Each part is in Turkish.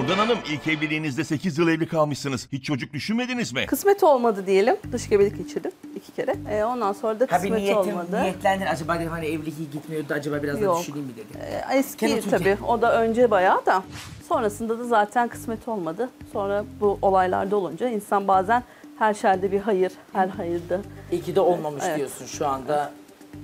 Nurdan Hanım, ilk evliliğinizde 8 yıl evli kalmışsınız. Hiç çocuk düşünmediniz mi? Kısmet olmadı diyelim. Dış gebelik geçirdim 2 kere. Ondan sonra da kısmet olmadı. Niyetlendin acaba, hani evliliği gitmiyordu, acaba biraz da düşüneyim mi dedim. Eski tabii. O da önce bayağı da. Sonrasında da zaten kısmet olmadı. Sonra bu olaylarda olunca insan bazen her şerde bir hayır, her hayırda. İyi ki de olmamış diyorsun şu anda. Evet.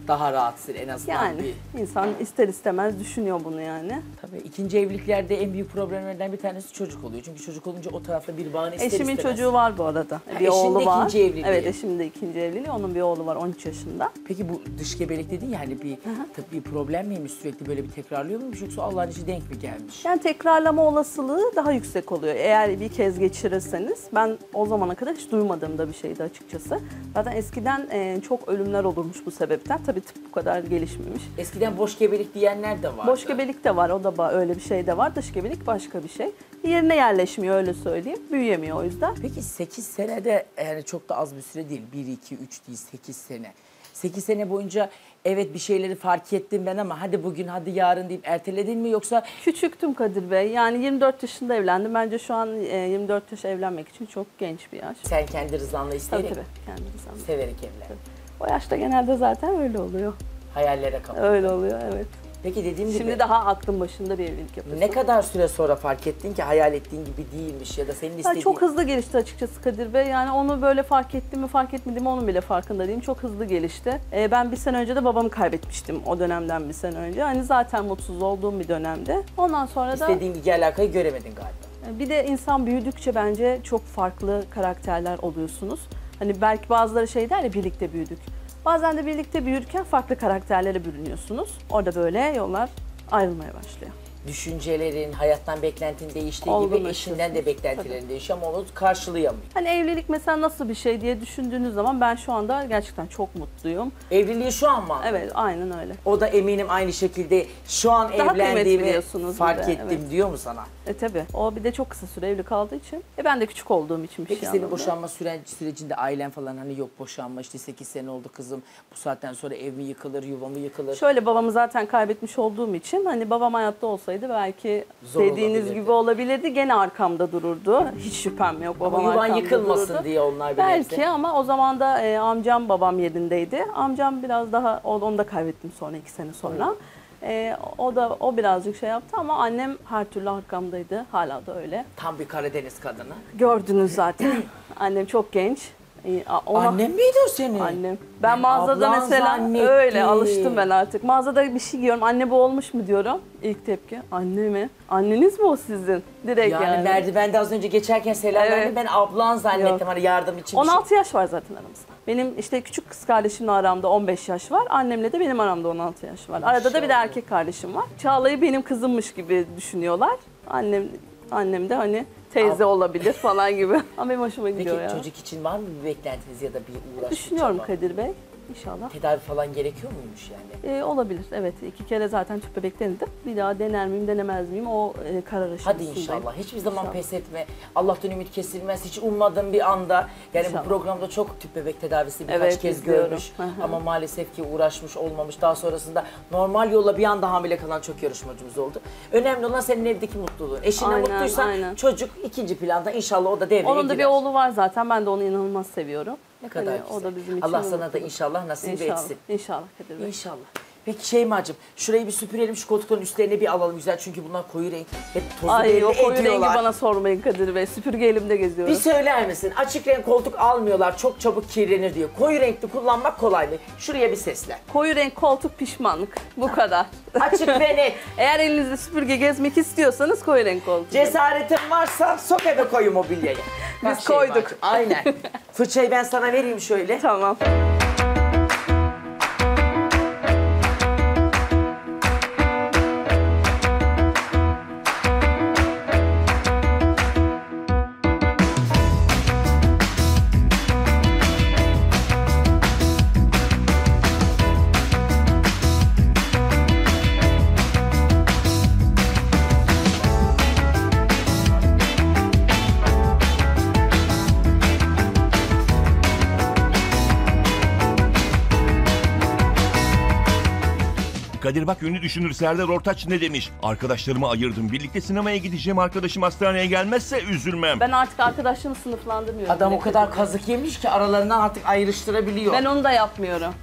Daha rahatsız en azından yani, bir... insan ister istemez düşünüyor bunu yani. Tabii ikinci evliliklerde en büyük problemlerden bir tanesi çocuk oluyor. Çünkü çocuk olunca o tarafta bir bağını ister istemez. Eşimin çocuğu var bu arada. Bir oğlu var. Eşinin de ikinci evliliği. Evet, eşimin de ikinci evliliği. Onun bir oğlu var 13 yaşında. Peki bu dış gebelik dedin ya hani bir tabii problem miymiş, sürekli böyle bir tekrarlıyor muymuş yoksa Allah'ın işi denk mi gelmiş? Yani tekrarlama olasılığı daha yüksek oluyor. Eğer bir kez geçirirseniz, ben o zamana kadar hiç duymadığımda bir şeydi açıkçası. Zaten eskiden çok ölümler olurmuş bu sebepten. Tabii tıp bu kadar gelişmemiş. Eskiden boş gebelik diyenler de vardı. Boş gebelik de var, o da öyle bir şey de var. Dış gebelik başka bir şey. Yerine yerleşmiyor, öyle söyleyeyim. Büyüyemiyor o yüzden. Peki 8 senede yani çok da az bir süre değil. 1, 2, 3 değil, 8 sene. 8 sene boyunca evet bir şeyleri fark ettim ben ama hadi bugün hadi yarın deyip erteledin mi yoksa? Küçüktüm Kadir Bey. Yani 24 yaşında evlendim. Bence şu an 24 yaş evlenmek için çok genç bir yaş. Sen kendi rızanla isteyerek. Tabii kendi rızanla. Severek evlen. O yaşta genelde zaten öyle oluyor. Hayallere kapılıyor. Öyle oluyor, evet. Peki dediğim gibi... Şimdi daha aklın başında bir evlilik yapıyorsun. Ne kadar süre sonra fark ettin ki hayal ettiğin gibi değilmiş ya da senin istediğin... Çok hızlı gelişti açıkçası Kadir Bey. Yani onu böyle fark ettim mi fark etmedim mi onun bile farkında değilim. Çok hızlı gelişti. Ben 1 sene önce de babamı kaybetmiştim, o dönemden 1 sene önce. Hani zaten mutsuz olduğum bir dönemde. Ondan sonra da... İstediğin ilgi alakayı göremedin galiba. Bir de insan büyüdükçe bence çok farklı karakterler oluyorsunuz. Hani belki bazıları şey der ya, birlikte büyüdük. Bazen de birlikte büyürken farklı karakterlere bürünüyorsunuz. Orada böyle yollar ayrılmaya başlıyor. Düşüncelerin, hayattan beklentin değiştiği gibi eşinden de beklentilerin değişiyor ama onu karşılayamıyor. Hani evlilik mesela nasıl bir şey diye düşündüğünüz zaman ben şu anda gerçekten çok mutluyum. Evliliği şu an mı? Evet, aynen öyle. O da eminim aynı şekilde şu an evlendiğimi fark ettim diyor mu sana? Tabii. O bir de çok kısa süre evli kaldığı için. Ben de küçük olduğum için bir şey anladım. Peki senin boşanma sürecinde ailen falan hani yok boşanma işte 8 sene oldu kızım bu saatten sonra ev mi yıkılır, yuva mı yıkılır? Şöyle babamı zaten kaybetmiş olduğum için hani babam hayatta olsaydı belki zor dediğiniz gibi olabilirdi. Gene arkamda dururdu. Hiç şüphem yok. Babam arkamda yıkılmasın dururdu diye onlar bile. Belki ama o zaman da amcam babam yerindeydi. Amcam biraz daha, onu da kaybettim sonra 2 sene sonra. O birazcık şey yaptı ama annem her türlü arkamdaydı. Hala da öyle. Tam bir Karadeniz kadını. Gördünüz zaten. Annem çok genç. Annem miydi o senin? Annem. Ben mağazada ablan mesela zannetti. Öyle alıştım ben artık. Mağazada bir şey giyiyorum. Anne bu olmuş mu diyorum. İlk tepki anne mi? Anneniz mi o sizin? Direkt yani. Merdivende az önce geçerken selam verdim. Ben ablan zannettim hani yardım için. 16 yaş var zaten aramızda. Benim işte küçük kız kardeşimle aramda 15 yaş var. Annemle de benim aramda 16 yaş var. Arada da bir de erkek kardeşim var. Çağla'yı benim kızımmış gibi düşünüyorlar. Annem de hani teyze olabilir falan gibi. Ama benim hoşuma gidiyor. Peki çocuk için var mı bir beklentiniz ya da bir uğraş? Düşünüyorum Kadir Bey. İnşallah. Tedavi falan gerekiyor muymuş yani? Olabilir, evet. 2 kere zaten tüp bebek denedim. Bir daha dener miyim, denemez miyim o karar aşamasındayım. Hadi inşallah. Hiçbir zaman pes etme. Allah'tan ümit kesilmez. Hiç ummadığım bir anda. Yani bu programda çok tüp bebek tedavisi birkaç kez görmüş. Ama maalesef ki uğraşmış olmamış. Daha sonrasında normal yolla bir anda hamile kalan çok yarışmacımız oldu. Önemli olan senin evdeki mutluluğun. Eşinle mutluysan çocuk ikinci planda. İnşallah o da devreye girer. Onun da bir oğlu var zaten. Ben de onu inanılmaz seviyorum. Ne kadar güzel. O da bizim için Allah sana da inşallah nasip etsin. İnşallah Kadir Bey. İnşallah. Peki Şeyma'cığım şurayı bir süpürelim, şu koltukların üstlerine bir alalım güzel çünkü bunlar koyu renk. Hep tozu belli ediyorlar. O koyu rengi bana sormayın Kadir Bey, süpürge elimde geziyoruz. Bir söyler misin? Açık renk koltuk almıyorlar, çok çabuk kirlenir diyor. Koyu renkli kullanmak kolay mı? Şuraya bir sesle. Koyu renk koltuk pişmanlık, bu kadar. Açık ve net. Eğer elinizde süpürge gezmek istiyorsanız koyu renk koltuk. Cesaretin varsa sok eve koyu mobilyayı. Biz koyduk. Aynen. Fırçayı ben sana vereyim şöyle. Tamam. Kadir bak yönü düşünür. Serdar Ortaç ne demiş? Arkadaşlarımı ayırdım. Birlikte sinemaya gideceğim. Arkadaşım hastaneye gelmezse üzülmem. Ben artık arkadaşlarımı sınıflandırmıyorum. Adam o kadar kazık yemiş ki aralarından artık ayrıştırabiliyor. Ben onu da yapmıyorum.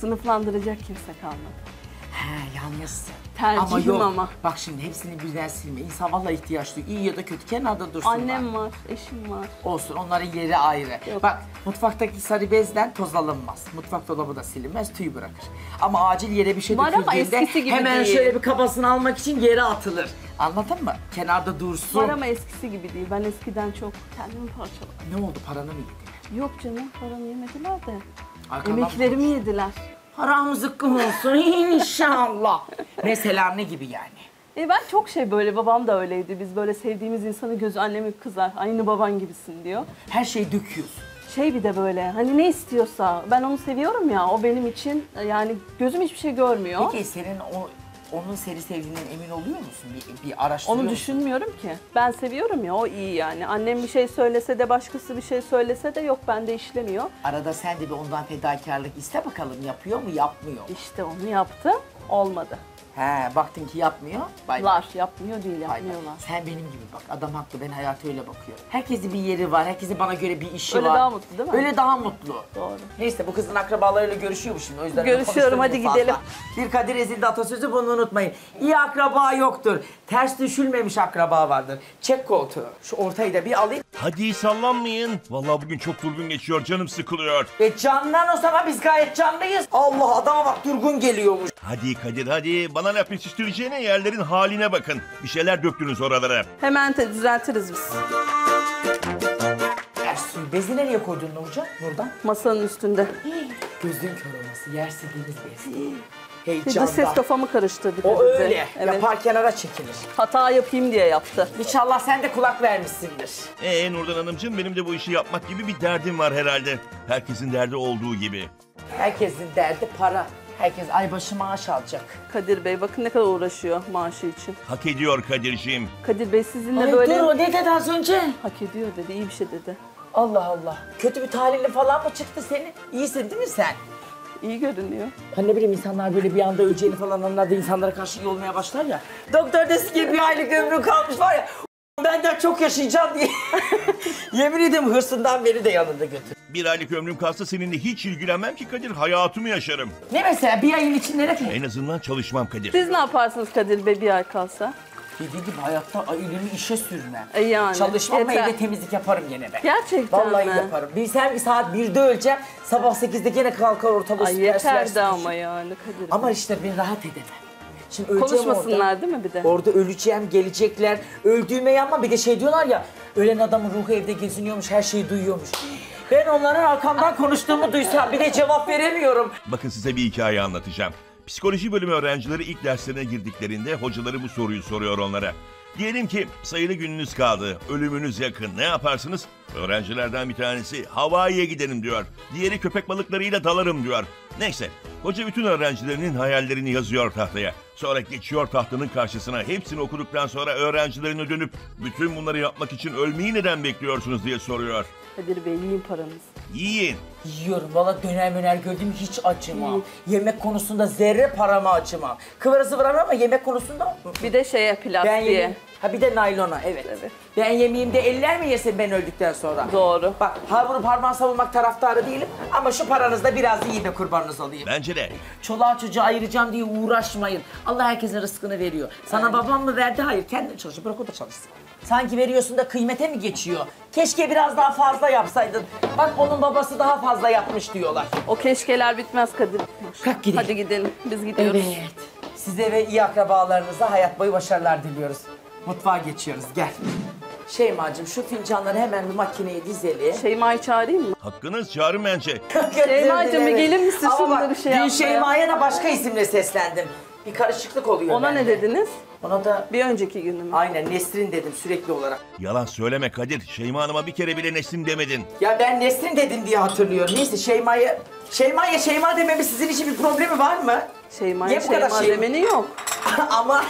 Sınıflandıracak kimse kalmadı. He, yalnız. Tercihim ama. Bak şimdi hepsini birden silme. İnsan vallahi ihtiyaç duyuyor. İyi ya da kötü kenarda dursunlar. Annem var, eşim var. Olsun, onların yeri ayrı. Yok. Bak mutfaktaki sarı bezden toz alınmaz. Mutfak dolabı da silinmez, tüy bırakır. Ama acil yere bir şey döküldüğünde hemen değil. Şöyle bir kabasını almak için yere atılır. Anladın mı? Kenarda dursun. Var ama eskisi gibi değil. Ben eskiden çok kendimi parçaladım. Ne oldu? Paranı mı yediler? Yok canım, paranı yemediler de. Emeklerimi yediler. Haram zıkkım olsun inşallah. Mesela ne gibi yani? Ben çok şey böyle, babam da öyleydi. Biz böyle sevdiğimiz insanı gözü annemi kızar. Aynı baban gibisin diyor. Her şeyi döküyorsun. Şey bir de böyle hani ne istiyorsa, ben onu seviyorum ya, o benim için yani gözüm hiçbir şey görmüyor. Peki senin onun seni sevdiğinden emin oluyor musun? Bir araştırıyor. Onu düşünmüyorum musun? Ki. Ben seviyorum ya, o iyi yani. Annem bir şey söylese de başkası bir şey söylese de yok, bende işlemiyor. Arada sen de bir ondan fedakarlık iste bakalım, yapıyor mu yapmıyor. İşte onu yaptı, olmadı. He, baktın ki yapmıyor. Baylar yapmıyor değil, yapmıyorlar. Sen benim gibi bak, adam haklı, ben hayata öyle bakıyorum. Herkesin bir yeri var, herkesin bana göre bir işi öyle var. Öyle daha mutlu değil mi? Öyle daha mutlu. Doğru. Neyse bu kızın akrabalarıyla görüşüyor mu şimdi? O yüzden görüşüyorum, hadi gidelim. Bir Kadir ezildi atasözü, bunu unutmayın. İyi akraba yoktur. Ters düşülmemiş akraba vardır. Çek koltuğu. Şu ortayı da bir alayım. Hadi sallanmayın. Vallahi bugün çok durgun geçiyor, canım sıkılıyor. Candan o zaman, biz gayet canlıyız. Allah, adama bak, durgun geliyormuş. Hadi Kadir hadi. Bana laf yetiştireceğine yerlerin haline bakın. Bir şeyler döktünüz oralara. Hemen düzeltiriz biz. Ersin, bezi nereye koydun Nurcan? Buradan. Masanın üstünde. Gözün kör olması, yersiz bez. Heyecandan. Ses kafamı karıştırdı. O öyle. Evet. Yapar kenara çekilir. Hata yapayım diye yaptı. İnşallah sen de kulak vermişsindir. Nurdan Hanımcığım, benim de bu işi yapmak gibi bir derdim var herhalde. Herkesin derdi olduğu gibi. Herkesin derdi para. Herkes aybaşı maaş alacak. Kadir Bey bakın ne kadar uğraşıyor maaşı için. Hak ediyor Kadir'ciğim. Kadir Bey sizinle ay böyle... Dur, o ne dedi az önce? Hak ediyor dedi, iyi bir şey dedi. Allah Allah. Kötü bir talihli falan mı çıktı senin? İyisin değil mi sen? İyi görünüyor. Hani ne bileyim, insanlar böyle bir anda öleceğini falan anladı, insanlara karşı iyi olmaya başlar ya. Doktor desin ki bir aylık ömrü kalmış var ya. Benden çok yaşayacağım diye. Yemin ederim hırsından beni de yanında götür. Bir aylık ömrüm kalsa seninle hiç ilgilenmem ki Kadir. Hayatımı yaşarım. Ne mesela? Bir ayın içinde ne? En azından çalışmam Kadir. Siz ne yaparsınız Kadir Bey bir ay kalsa? Dediğim gibi hayatta elimi işe sürme. Yani. Çalışmam, evde temizlik yaparım gene ben. Gerçekten vallahi mi? Vallahi yaparım. Bilsem saat 1'de öleceğim. Sabah 8'de gene kalkar ortalığı sürer. Yeterdi ama yani Kadir. Ama işte ben rahat edemem. Şimdi konuşmasınlar orada, değil mi bir de? Orada öleceğim, gelecekler, öldüğüme yanma. Bir de şey diyorlar ya, ölen adamın ruhu evde geziniyormuş, her şeyi duyuyormuş. Ben onların arkamdan konuştuğumu duysam bir de cevap veremiyorum. Bakın size bir hikaye anlatacağım. Psikoloji bölümü öğrencileri ilk derslerine girdiklerinde hocaları bu soruyu soruyor onlara. Diyelim ki sayılı gününüz kaldı, ölümünüz yakın, ne yaparsınız? Öğrencilerden bir tanesi Hawaii'ye gidelim diyor, diğeri köpek balıklarıyla dalarım diyor. Neyse, hoca bütün öğrencilerinin hayallerini yazıyor tahtaya. Sonra geçiyor tahtanın karşısına, hepsini okuduktan sonra öğrencilerine dönüp bütün bunları yapmak için ölmeyi neden bekliyorsunuz diye soruyor. Kadir Bey yiyin paranızı. Yiyin. Yiyorum valla, döner gördüğüm hiç acımam. Yemek konusunda zerre parama acımam. Kıvırası var ama yemek konusunda... Bir de şeye, plastiğe. Ha bir de naylona, evet. Ben yemeğimde eller mi yesin ben öldükten sonra? Doğru. Bak bunu parmağı savunmak taraftarı değilim ama şu paranızda biraz yiyin de kurbanınız olayım. Bence de. Çoluğa çocuğa ayıracağım diye uğraşmayın. Allah herkesin rızkını veriyor. Sana babam mı verdi? Hayır, kendin çalışıyor. Bırak o da çalışsın. Sanki veriyorsun da kıymete mi geçiyor? Keşke biraz daha fazla yapsaydın. Bak onun babası daha fazla yapmış diyorlar. O keşkeler bitmez Kadir. Kalk gidelim. Hadi gidelim. Biz gidiyoruz. Evet. Size ve iyi akrabalarınıza hayat boyu başarılar diliyoruz. Mutfağa geçiyoruz, gel. Şeyma'cığım şu fincanları hemen bir makineye dizelim. Şeyma'yı çağırayım mı? Hakkınız, çağırın bence. Şeyma'cığım bir gelir misin şunları şey yapmaya? Dün Şeyma'ya da başka isimle seslendim. Bir karışıklık oluyor. Ona ne dediniz? Ona da... Bir önceki günüm. Aynen, Nesrin dedim sürekli olarak. Yalan söyleme Kadir. Şeyma Hanım'a bir kere bile Nesrin demedin. Ya ben Nesrin dedim diye hatırlıyorum. Neyse Şeyma dememi sizin için bir problemi var mı? Şeyma'ya Şeyma demeni yok. Ama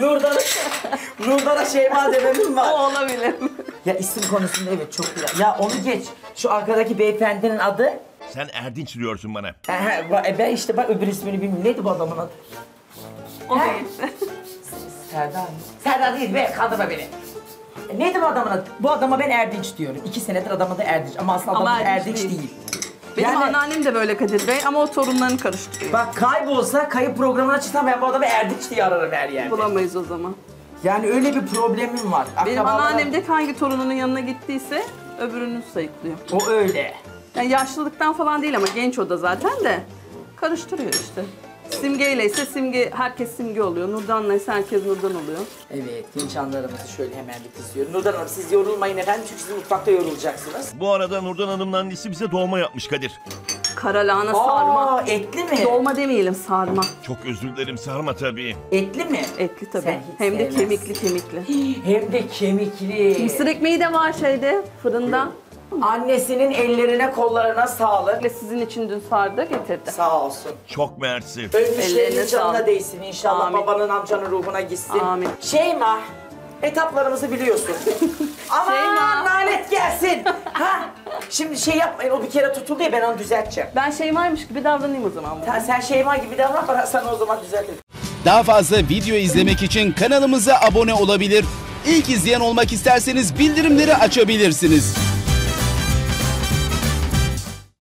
Nurdan'a Şeyma dememin var. O olabilir. Ya isim konusunda evet çok güzel. Ya onu geç. Şu arkadaki beyefendinin adı? Sen Erdinç diyorsun bana. Ben işte bak öbür ismini bilmiyorum. Neydi bu adamın adı? O değil. Serdar. Serdar değil be, kandırma beni. Neydi bu adamın adı? Bu adama ben Erdinç diyorum. 2 senedir adamın adı Erdinç ama aslında adamın Erdinç değil. Benim yani, anneannem de böyle Kadir Bey ama o torunlarını karıştırıyor. Bak kaybolsa, kayıp programına çıksam ben bu adamı Erdinç diye ararım her yerde. Bulamayız o zaman. Yani öyle bir problemim var. Benim anneannem de hangi torununun yanına gittiyse öbürünü sayıklıyor. O öyle. Yani yaşlılıktan falan değil ama genç o da zaten de karıştırıyor işte. Simge ile ise Simge, herkes Simge oluyor. Nurdan'la ise herkes Nurdan oluyor. Evet, genç anlarımızı şöyle hemen bir kızıyorum. Nurdan Hanım siz yorulmayın efendim çünkü siz mutfakta yorulacaksınız. Bu arada Nurdan Hanım'ın annesi bize dolma yapmış Kadir. Karalahana sarma. Aa, etli mi? Dolma demeyelim, sarma. Çok özür dilerim, sarma tabii. Etli mi? Etli tabii. Hem de kemikli kemikli. Hem de kemikli. Mısır ekmeği de var şeyde, fırında. Annesinin ellerine, kollarına sağlık. Ve sizin için dün sardı, getirdi. Sağ olsun. Çok mersi. Ölmüşlerin canına değsin inşallah. Amin. Babanın, amcanın ruhuna gitsin. Amin. Şeyma, etaplarımızı biliyorsun. Aman lanet gelsin. Ha? Şimdi şey yapmayın, o bir kere tutuldu ya ben onu düzelteceğim. Ben Şeyma'ymış gibi davranayım o zaman. Sen Şeyma gibi davran, bana sana o zaman düzeltirim. Daha fazla video izlemek için kanalımıza abone olabilir. İlk izleyen olmak isterseniz bildirimleri açabilirsiniz.